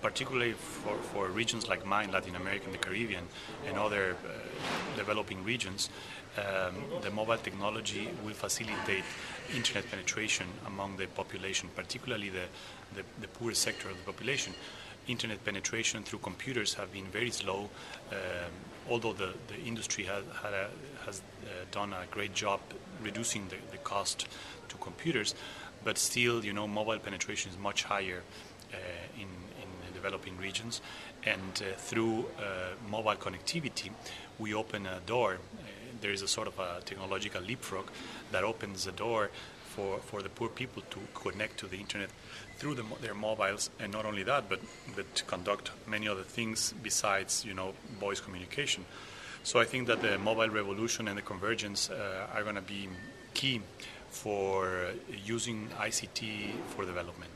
particularly for regions like mine, Latin America and the Caribbean, and other developing regions, the mobile technology will facilitate internet penetration among the population, particularly the poor sector of the population. Internet penetration through computers have been very slow, although the industry has done a great job reducing the cost to computers, but still, you know, mobile penetration is much higher in developing regions. And through mobile connectivity, we open a door. There is a sort of a technological leapfrog that opens the door for the poor people to connect to the internet through their mobiles, and not only that, but to conduct many other things besides, you know, voice communication. So I think that the mobile revolution and the convergence are going to be key for using ICT for development.